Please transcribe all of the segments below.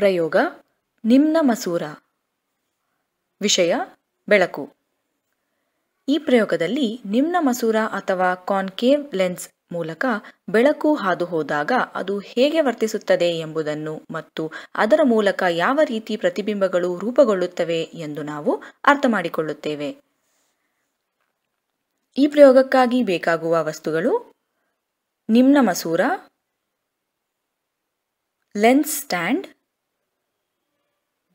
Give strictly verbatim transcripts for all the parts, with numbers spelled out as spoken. ಪ್ರಯೋಗ ನಿಮ್ನ ಮಸೂರ. ವಿಷಯ ಬೆಳಕು. ಈ ಪ್ರಯೋಗದಲ್ಲಿ ನಿಮ್ನ ಮಸೂರ ಅಥವಾ ಕಾನ್ಕೇವ್ ಲೆನ್ಸ್ ಮೂಲಕ ಬೆಳಕು ಹಾದು ಹೋದಾಗ ಅದು ಹೇಗೆ ವರ್ತಿಸುತ್ತದೆ ಎಂಬುದನ್ನು ಮತ್ತು ಅದರ ಮೂಲಕ ಯಾವ ರೀತಿ ಪ್ರತಿಬಿಂಬಗಳು ರೂಪುಗೊಳ್ಳುತ್ತವೆ ಎಂದು ನಾವು ಅರ್ಥ ಮಾಡಿಕೊಳ್ಳುತ್ತೇವೆ. ಈ ಪ್ರಯೋಗಕ್ಕಾಗಿ ಬೇಕಾಗುವ ವಸ್ತುಗಳು: ನಿಮ್ನ ಮಸೂರ, ಲೆನ್ಸ್ ಸ್ಟ್ಯಾಂಡ್,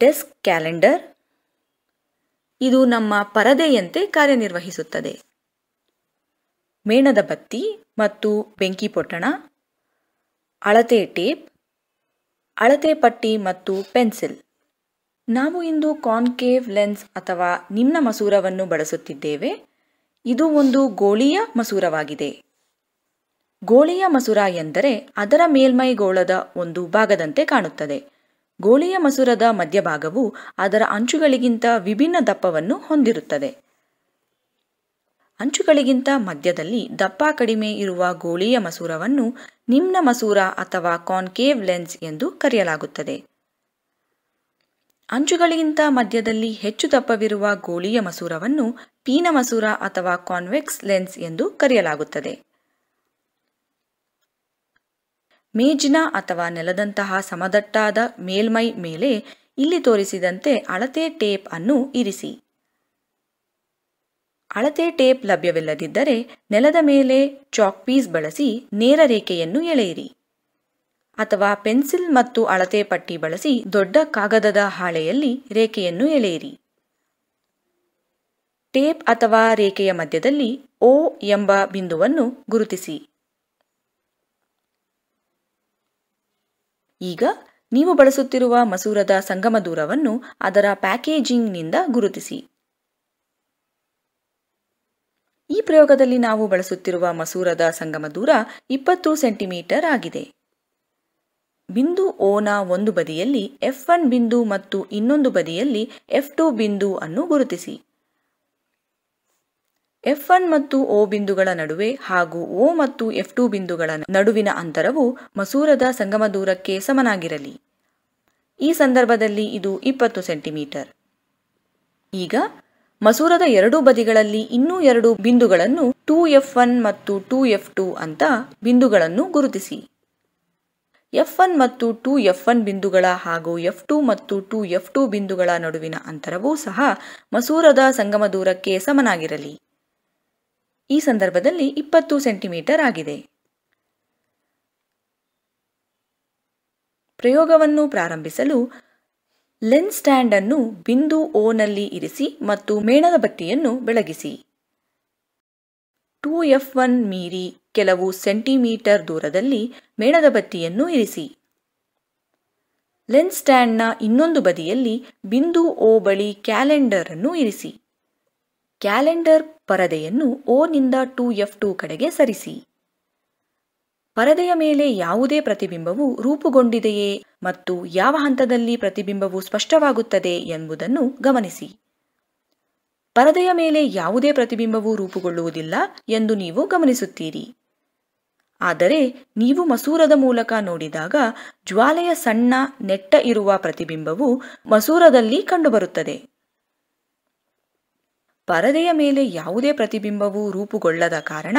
ಡೆಸ್ಕ್ ಕ್ಯಾಲೆಂಡರ್. ಇದು ನಮ್ಮ ಪರದೆಯಂತೆ ಕಾರ್ಯನಿರ್ವಹಿಸುತ್ತದೆ. ಮೇಣದ ಬತ್ತಿ ಮತ್ತು ಬೆಂಕಿ ಪೊಟ್ಟಣ, ಅಳತೆ ಟೇಪ್, ಅಳತೆ ಪಟ್ಟಿ ಮತ್ತು ಪೆನ್ಸಿಲ್. ನಾವು ಇಂದು ಕಾನ್ಕೇವ್ ಲೆನ್ಸ್ ಅಥವಾ ನಿಮ್ನ ಮಸೂರವನ್ನು ಬಳಸುತ್ತಿದ್ದೇವೆ. ಇದು ಒಂದು ಗೋಳೀಯ ಮಸೂರವಾಗಿದೆ. ಗೋಳೀಯ ಮಸೂರ ಎಂದರೆ ಅದರ ಮೇಲ್ಮೈ ಗೋಳದ ಒಂದು ಭಾಗದಂತೆ ಕಾಣುತ್ತದೆ. ಗೋಳೀಯ ಮಸೂರದ ಮಧ್ಯಭಾಗವು ಅದರ ಅಂಚುಗಳಿಗಿಂತ ವಿಭಿನ್ನ ದಪ್ಪವನ್ನು ಹೊಂದಿರುತ್ತದೆ. ಅಂಚುಗಳಿಗಿಂತ ಮಧ್ಯದಲ್ಲಿ ದಪ್ಪ ಕಡಿಮೆ ಇರುವ ಗೋಳೀಯ ಮಸೂರವನ್ನು ನಿಮ್ನ ಮಸೂರ ಅಥವಾ ಕಾನ್ಕೇವ್ ಲೆನ್ಸ್ ಎಂದು ಕರೆಯಲಾಗುತ್ತದೆ. ಅಂಚುಗಳಿಗಿಂತ ಮಧ್ಯದಲ್ಲಿ ಹೆಚ್ಚು ದಪ್ಪವಿರುವ ಗೋಳೀಯ ಮಸೂರವನ್ನು ಪೀನ ಮಸೂರ ಅಥವಾ ಕಾನ್ವೆಕ್ಸ್ ಲೆನ್ಸ್ ಎಂದು ಕರೆಯಲಾಗುತ್ತದೆ. ಮೇಜಿನ ಅಥವಾ ನೆಲದಂತಹ ಸಮದಟ್ಟಾದ ಮೇಲ್ಮೈ ಮೇಲೆ ಇಲ್ಲಿ ತೋರಿಸಿದಂತೆ ಅಳತೆ ಟೇಪ್ ಅನ್ನು ಇರಿಸಿ. ಅಳತೆ ಟೇಪ್ ಲಭ್ಯವಿಲ್ಲದಿದ್ದರೆ ನೆಲದ ಮೇಲೆ ಚಾಕ್ ಪೀಸ್ ಬಳಸಿ ನೇರ ರೇಖೆಯನ್ನು ಎಳೆಯಿರಿ, ಅಥವಾ ಪೆನ್ಸಿಲ್ ಮತ್ತು ಅಳತೆ ಪಟ್ಟಿ ಬಳಸಿ ದೊಡ್ಡ ಕಾಗದದ ಹಾಳೆಯಲ್ಲಿ ರೇಖೆಯನ್ನು ಎಳೆಯಿರಿ. ಟೇಪ್ ಅಥವಾ ರೇಖೆಯ ಮಧ್ಯದಲ್ಲಿ ಓ ಎಂಬ ಬಿಂದುವನ್ನು ಗುರುತಿಸಿ. ಈಗ ನೀವು ಬಳಸುತ್ತಿರುವ ಮಸೂರದ ಸಂಗಮ ದೂರವನ್ನು ಅದರ ಪ್ಯಾಕೇಜಿಂಗ್ನಿಂದ ಗುರುತಿಸಿ. ಈ ಪ್ರಯೋಗದಲ್ಲಿ ನಾವು ಬಳಸುತ್ತಿರುವ ಮಸೂರದ ಸಂಗಮ ದೂರ ಇಪ್ಪತ್ತು ಸೆಂಟಿಮೀಟರ್ ಆಗಿದೆ. ಬಿಂದು ಓನ ಒಂದು ಬದಿಯಲ್ಲಿ ಎಫ್ ಒನ್ ಬಿಂದು ಮತ್ತು ಇನ್ನೊಂದು ಬದಿಯಲ್ಲಿ ಎಫ್ ಟು ಬಿಂದು ಅನ್ನು ಗುರುತಿಸಿ. ಎಫ್ ಒನ್ ಮತ್ತು ಓ ಬಿಂದುಗಳ ನಡುವೆ ಹಾಗೂ ಓ ಮತ್ತು ಎಫ್ ಟು ಬಿಂದುಗಳ ನಡುವಿನ ಅಂತರವು ಮಸೂರದ ಸಂಗಮ ದೂರಕ್ಕೆ ಸಮನಾಗಿರಲಿ. ಈ ಸಂದರ್ಭದಲ್ಲಿ ಇದು ಇಪ್ಪತ್ತು ಸೆಂಟಿಮೀಟರ್. ಈಗ ಮಸೂರದ ಎರಡೂ ಬದಿಗಳಲ್ಲಿ ಇನ್ನೂ ಎರಡು ಬಿಂದುಗಳನ್ನು ಟೂ ಎಫ್ ಒನ್ ಮತ್ತು ಟೂ ಎಫ್ ಟು ಅಂತ ಬಿಂದುಗಳನ್ನು ಗುರುತಿಸಿ. ಎಫ್ ಒನ್ ಮತ್ತು ಟೂ ಎಫ್ ಒನ್ ಬಿಂದುಗಳ ಹಾಗೂ ಎಫ್ ಟು ಮತ್ತು ಟೂ ಎಫ್ ಟು ಬಿಂದುಗಳ ನಡುವಿನ ಅಂತರವೂ ಸಹ ಮಸೂರದ ಸಂಗಮ ದೂರಕ್ಕೆ ಸಮನಾಗಿರಲಿ. ಈ ಸಂದರ್ಭದಲ್ಲಿ ಇಪ್ಪತ್ತು ಸೆಂಟಿಮೀಟರ್ ಆಗಿದೆ. ಪ್ರಯೋಗವನ್ನು ಪ್ರಾರಂಭಿಸಲು ಲೆನ್ಸ್ ಸ್ಟ್ಯಾಂಡ್ ಅನ್ನು ಬಿಂದು ಓ ನಲ್ಲಿ ಇರಿಸಿ ಮತ್ತು ಮೇಣದ ಬತ್ತಿಯನ್ನು ಬೆಳಗಿಸಿ. ಟೂ ಎಫ್ ಒನ್ ಮೀರಿ ಕೆಲವು ಸೆಂಟಿಮೀಟರ್ ದೂರದಲ್ಲಿ ಮೇಣದ ಬತ್ತಿಯನ್ನು ಇರಿಸಿ. ಲೆನ್ಸ್ ಸ್ಟ್ಯಾಂಡ್ನ ಇನ್ನೊಂದು ಬದಿಯಲ್ಲಿ ಬಿಂದು ಓ ಬಳಿ ಕ್ಯಾಲೆಂಡರ್ ಅನ್ನು ಇರಿಸಿ. ಕ್ಯಾಲೆಂಡರ್ ಪರದೆಯನ್ನು ಓ ನಿಂದ ಟೂ ಎಫ್ ಟು ಕಡೆಗೆ ಸರಿಸಿ. ಪರದೆಯ ಮೇಲೆ ಯಾವುದೇ ಪ್ರತಿಬಿಂಬವು ರೂಪುಗೊಂಡಿದೆಯೇ ಮತ್ತು ಯಾವ ಹಂತದಲ್ಲಿ ಪ್ರತಿಬಿಂಬವು ಸ್ಪಷ್ಟವಾಗುತ್ತದೆ ಎಂಬುದನ್ನು ಗಮನಿಸಿ. ಪರದೆಯ ಮೇಲೆ ಯಾವುದೇ ಪ್ರತಿಬಿಂಬವು ರೂಪುಗೊಳ್ಳುವುದಿಲ್ಲ ಎಂದು ನೀವು ಗಮನಿಸುತ್ತೀರಿ. ಆದರೆ ನೀವು ಮಸೂರದ ಮೂಲಕ ನೋಡಿದಾಗ ಜ್ವಾಲೆಯ ಸಣ್ಣ ನೆಟ್ಟ ಇರುವ ಪ್ರತಿಬಿಂಬವು ಮಸೂರದಲ್ಲಿ ಕಂಡುಬರುತ್ತದೆ. ಪರದೆಯ ಮೇಲೆ ಯಾವುದೇ ಪ್ರತಿಬಿಂಬವು ರೂಪುಗೊಳ್ಳದ ಕಾರಣ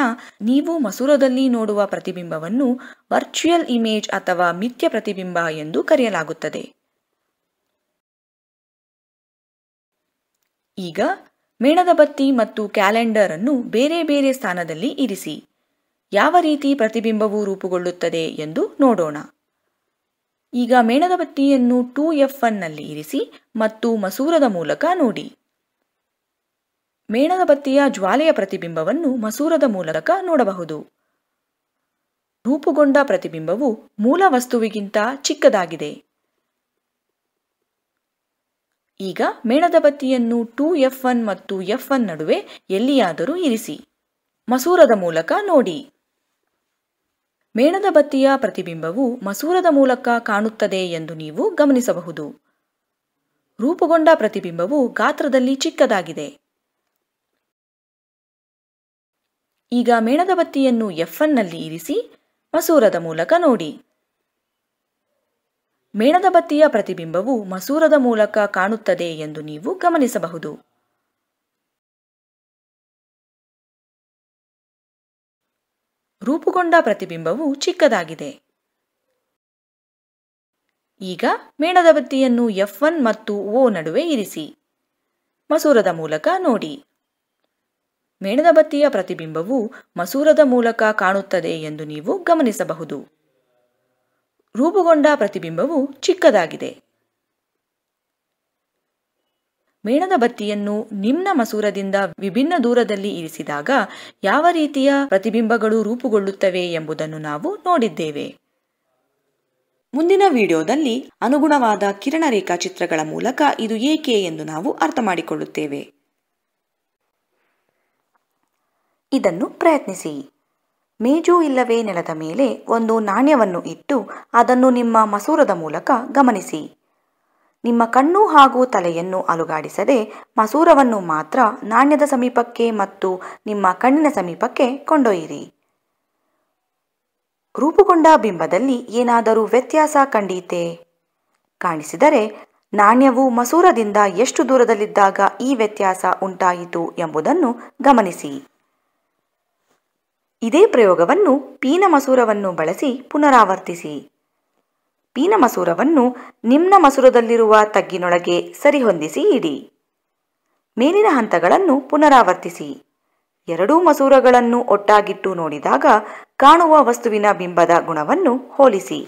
ನೀವು ಮಸೂರದಲ್ಲಿ ನೋಡುವ ಪ್ರತಿಬಿಂಬವನ್ನು ವರ್ಚುಯಲ್ ಇಮೇಜ್ ಅಥವಾ ಮಿಥ್ಯ ಪ್ರತಿಬಿಂಬ ಎಂದು ಕರೆಯಲಾಗುತ್ತದೆ. ಈಗ ಮೇಣದ ಬತ್ತಿ ಮತ್ತು ಕ್ಯಾಲೆಂಡರ್ ಅನ್ನು ಬೇರೆ ಬೇರೆ ಸ್ಥಾನದಲ್ಲಿ ಇರಿಸಿ. ಯಾವ ರೀತಿ ಪ್ರತಿಬಿಂಬವು ರೂಪುಗೊಳ್ಳುತ್ತದೆ ಎಂದು ನೋಡೋಣ. ಈಗ ಮೇಣದ ಬತ್ತಿಯನ್ನು ಟೂ ಎಫ್ ಒನ್ ನಲ್ಲಿ ಇರಿಸಿ ಮತ್ತು ಮಸೂರದ ಮೂಲಕ ನೋಡಿ. ಮೇಣದ ಬತ್ತಿಯ ಜ್ವಾಲೆಯ ಪ್ರತಿಬಿಂಬವನ್ನು ಮಸೂರದ ಮೂಲಕ ನೋಡಬಹುದು. ರೂಪುಗೊಂಡ ಪ್ರತಿಬಿಂಬವು ಮೂಲ ವಸ್ತುವಿಗಿಂತ ಚಿಕ್ಕದಾಗಿದೆ. ಈಗ ಮೇಣದ ಬತ್ತಿಯನ್ನು ಟೂ ಎಫ್ ಒನ್ ಮತ್ತು ಎಫ್ ಒನ್ ನಡುವೆ ಎಲ್ಲಿಯಾದರೂ ಇರಿಸಿ. ಮಸೂರದ ಮೂಲಕ ನೋಡಿ. ಮೇಣದ ಬತ್ತಿಯ ಪ್ರತಿಬಿಂಬವು ಮಸೂರದ ಮೂಲಕ ಕಾಣುತ್ತದೆ ಎಂದು ನೀವು ಗಮನಿಸಬಹುದು. ರೂಪುಗೊಂಡ ಪ್ರತಿಬಿಂಬವು ಗಾತ್ರದಲ್ಲಿ ಚಿಕ್ಕದಾಗಿದೆ. ಈಗ ಮೇಣದ ಬತ್ತಿಯನ್ನು ಎಫ್ ಒನ್ ನಲ್ಲಿ ಇರಿಸಿ. ಮಸೂರದ ಮೂಲಕ ನೋಡಿ. ಮೇಣದಬತ್ತಿಯ ಪ್ರತಿಬಿಂಬವು ಮಸೂರದ ಮೂಲಕ ಕಾಣುತ್ತದೆ ಎಂದು ನೀವು ಗಮನಿಸಬಹುದು. ರೂಪುಗೊಂಡ ಪ್ರತಿಬಿಂಬವು ಚಿಕ್ಕದಾಗಿದೆ. ಈಗ ಮೇಣದಬತ್ತಿಯನ್ನು ಎಫ್ ಒನ್ ಮತ್ತು ಓ ನಡುವೆ ಇರಿಸಿ. ಮಸೂರದ ಮೂಲಕ ನೋಡಿ. ಮೇಣದಬತ್ತಿಯ ಪ್ರತಿಬಿಂಬವು ಮಸೂರದ ಮೂಲಕ ಕಾಣುತ್ತದೆ ಎಂದು ನೀವು ಗಮನಿಸಬಹುದು. ರೂಪುಗೊಂಡ ಪ್ರತಿಬಿಂಬವು ಚಿಕ್ಕದಾಗಿದೆ. ಮೇಣದಬತ್ತಿಯನ್ನು ನಿಮ್ಮ ಮಸೂರದಿಂದ ವಿಭಿನ್ನ ದೂರದಲ್ಲಿ ಇರಿಸಿದಾಗ ಯಾವ ರೀತಿಯ ಪ್ರತಿಬಿಂಬಗಳು ರೂಪುಗೊಳ್ಳುತ್ತವೆ ಎಂಬುದನ್ನು ನಾವು ನೋಡಿದ್ದೇವೆ. ಮುಂದಿನ ವಿಡಿಯೋದಲ್ಲಿ ಅನುಗುಣವಾದ ಕಿರಣ ರೇಖಾಚಿತ್ರಗಳ ಮೂಲಕ ಇದು ಏಕೆ ಎಂದು ನಾವು ಅರ್ಥ ಮಾಡಿಕೊಳ್ಳುತ್ತೇವೆ. ಇದನ್ನು ಪ್ರಯತ್ನಿಸಿ. ಮೇಜು ಇಲ್ಲವೇ ನೆಲದ ಮೇಲೆ ಒಂದು ನಾಣ್ಯವನ್ನು ಇಟ್ಟು ಅದನ್ನು ನಿಮ್ಮ ಮಸೂರದ ಮೂಲಕ ಗಮನಿಸಿ. ನಿಮ್ಮ ಕಣ್ಣು ಹಾಗೂ ತಲೆಯನ್ನು ಅಲುಗಾಡಿಸದೆ ಮಸೂರವನ್ನು ಮಾತ್ರ ನಾಣ್ಯದ ಸಮೀಪಕ್ಕೆ ಮತ್ತು ನಿಮ್ಮ ಕಣ್ಣಿನ ಸಮೀಪಕ್ಕೆ ಕೊಂಡೊಯ್ಯಿರಿ. ರೂಪುಗೊಂಡ ಬಿಂಬದಲ್ಲಿ ಏನಾದರೂ ವ್ಯತ್ಯಾಸ ಕಂಡೀತೆ? ಕಾಣಿಸಿದರೆ ನಾಣ್ಯವು ಮಸೂರದಿಂದ ಎಷ್ಟು ದೂರದಲ್ಲಿದ್ದಾಗ ಈ ವ್ಯತ್ಯಾಸ ಉಂಟಾಯಿತು ಎಂಬುದನ್ನು ಗಮನಿಸಿ. ಇದೇ ಪ್ರಯೋಗವನ್ನು ಪೀನ ಮಸೂರವನ್ನು ಬಳಸಿ ಪುನರಾವರ್ತಿಸಿ. ಪೀನ ಮಸೂರವನ್ನು ನಿಮ್ಮ ಮಸೂರದಲ್ಲಿರುವ ತಗ್ಗಿನೊಳಗೆ ಸರಿಹೊಂದಿಸಿ ಇಡಿ. ಮೇಲಿನ ಹಂತಗಳನ್ನು ಪುನರಾವರ್ತಿಸಿ. ಎರಡೂ ಮಸೂರಗಳನ್ನು ಒಟ್ಟಾಗಿಟ್ಟು ನೋಡಿದಾಗ ಕಾಣುವ ವಸ್ತುವಿನ ಬಿಂಬದ ಗುಣವನ್ನು ಹೋಲಿಸಿ.